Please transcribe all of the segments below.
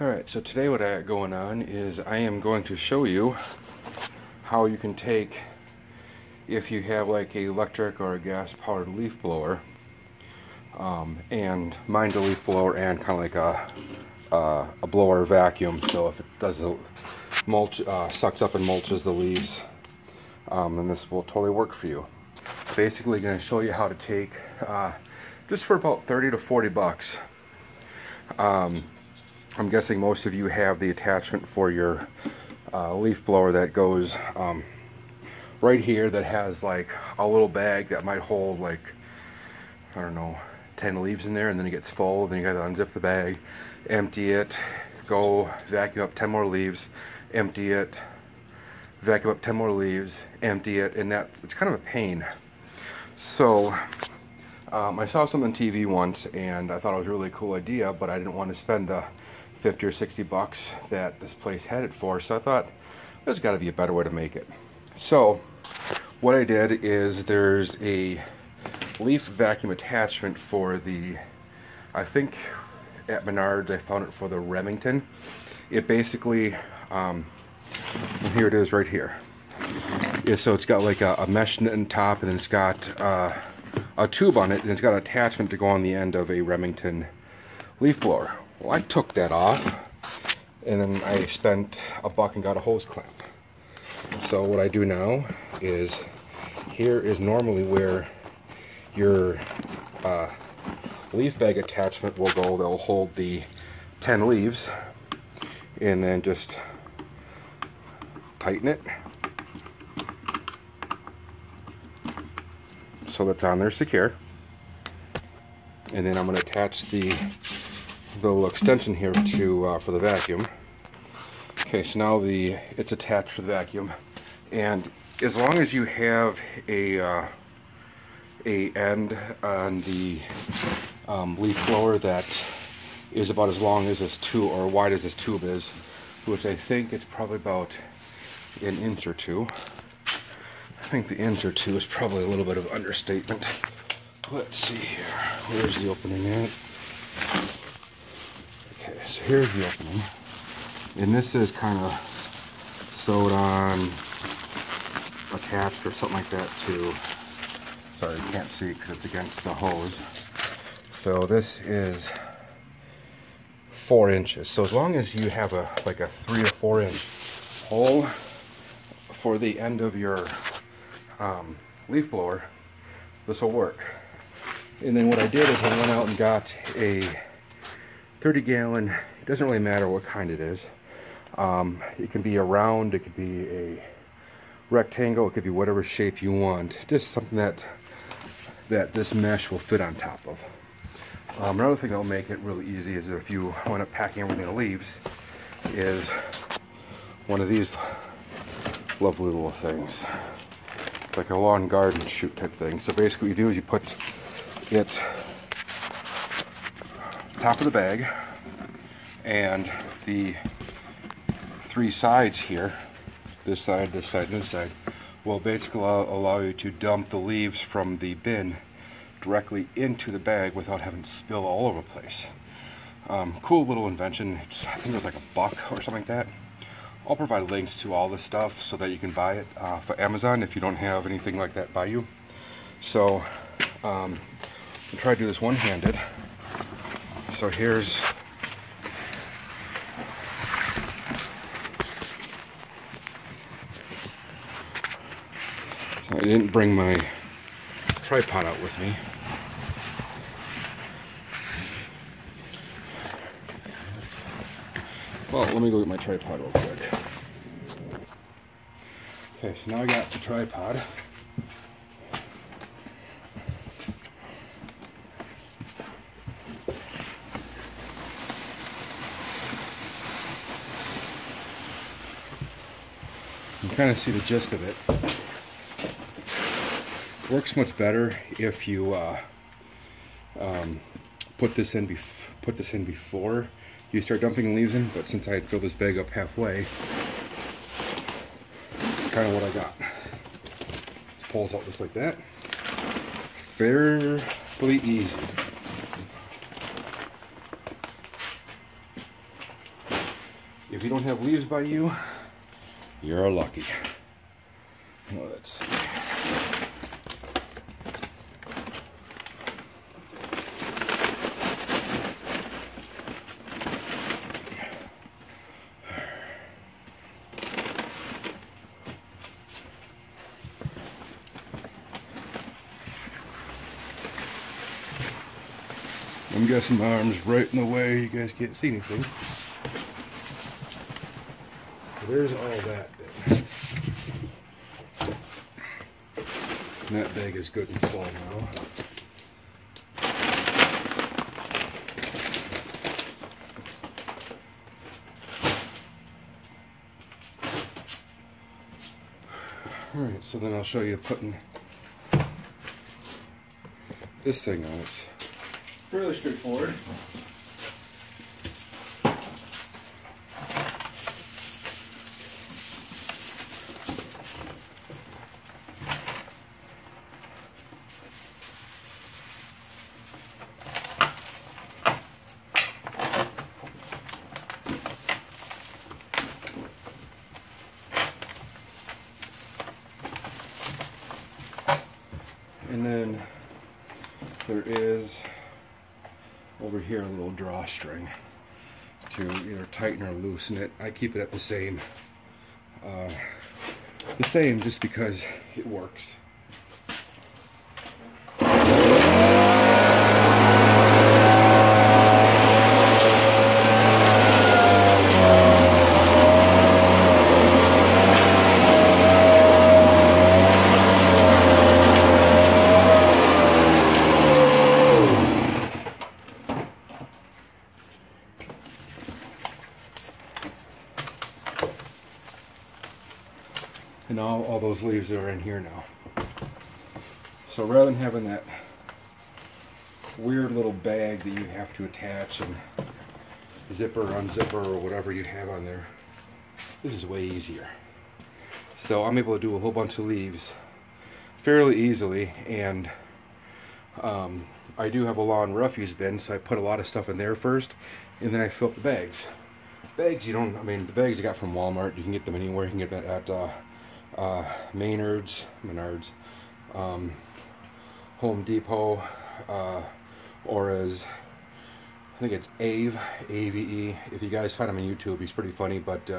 Alright, so today what I got going on is I am going to show you how you can take, if you have like an electric or a gas powered leaf blower, and mine's a leaf blower and kind of like a blower vacuum, so if it does the mulch, sucks up and mulches the leaves, then this will totally work for you. Basically going to show you how to take, just for about 30 to 40 bucks. I'm guessing most of you have the attachment for your leaf blower that goes right here, that has like a little bag that might hold like, I don't know, 10 leaves in there, and then it gets full, then you gotta unzip the bag, empty it, go vacuum up 10 more leaves, empty it, vacuum up 10 more leaves, empty it, and that, it's kind of a pain. So I saw something on TV once and I thought it was a really cool idea, but I didn't want to spend the 50 or 60 bucks that this place had it for, so I thought there's got to be a better way to make it. So what I did is, there's a leaf vacuum attachment for the, I think at Menards I found it for the Remington. It basically, here it is right here. Yeah, so it's got like a mesh knit on top, and then it's got a tube on it, and it's got an attachment to go on the end of a Remington leaf blower. Well, I took that off, and then I spent a buck and got a hose clamp. So what I do now is, here is normally where your leaf bag attachment will go. They'll hold the 10 leaves, and then just tighten it so that's on there secure, and then I'm going to attach the little extension here to for the vacuum. Okay, so now it's attached for the vacuum, and as long as you have a end on the leaf blower that is about as long as this tube, or wide as this tube is, which I think it's probably about an inch or two. I think the inch or two is probably a little bit of understatement. Let's see here. Where's the opening at? Okay, so here's the opening. And this is kind of sewed on, attached or something like that to, sorry, you can't see because it's against the hose. So this is 4 inches. So as long as you have like a 3 or 4 inch hole for the end of your leaf blower, this will work. And then what I did is I went out and got a 30-gallon, it doesn't really matter what kind it is. It can be a round, it could be a rectangle, it could be whatever shape you want. Just something that this mesh will fit on top of. Another thing that'll make it really easy is, if you wind up packing everything in leaves, is one of these lovely little things. It's like a lawn garden chute type thing. So basically what you do is you put it top of the bag, and the three sides here, this side, and this side, will basically allow you to dump the leaves from the bin directly into the bag without having to spill all over the place. Cool little invention. I think it was like a buck or something like that. I'll provide links to all this stuff so that you can buy it for Amazon if you don't have anything like that by you. So I'll try to do this one-handed. So I didn't bring my tripod out with me. Well, let me go get my tripod real quick. Okay, so now I got the tripod. You kind of see the gist of it. Works much better if you put this in before you start dumping leaves in, but since I had filled this bag up halfway, that's kind of what I got. It pulls out just like that. Fairly easy. If you don't have leaves by you, you're lucky. Let's see. I'm guessing my arm's right in the way, you guys can't see anything. So there's all that. And that bag is good and full now. Alright, so then I'll show you putting this thing on. It's fairly straightforward. And then there is over here a little drawstring to either tighten or loosen it. I keep it at the same just because it works. And all those leaves are in here now. So rather than having that weird little bag that you have to attach and zipper, unzipper, or whatever you have on there, this is way easier. So I'm able to do a whole bunch of leaves fairly easily, and I do have a lawn refuse bin, so I put a lot of stuff in there first, and then I fill up the bags. The bags I got from Walmart, you can get them anywhere. You can get them at Menards, Home Depot, or as I think it's Ave, A-V-E. If you guys find him on YouTube, he's pretty funny, but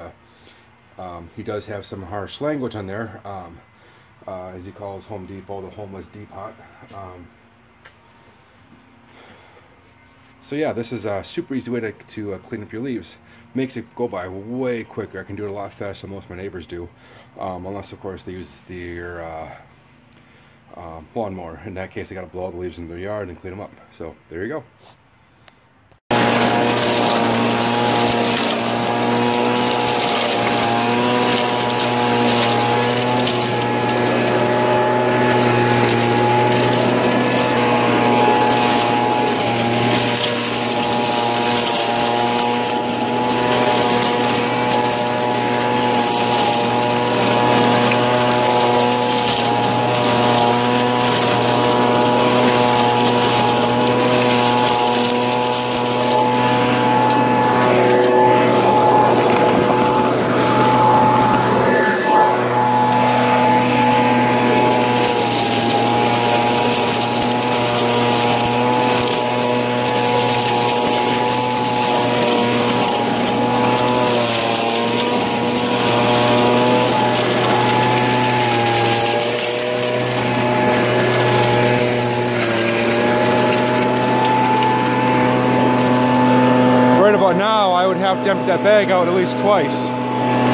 he does have some harsh language on there, as he calls Home Depot the homeless depot. So yeah, this is a super easy way to clean up your leaves. Makes it go by way quicker. I can do it a lot faster than most of my neighbors do, unless of course they use their lawnmower. In that case, they got to blow all the leaves in their yard and clean them up. So there you go. Now I would have to empty that bag out at least twice.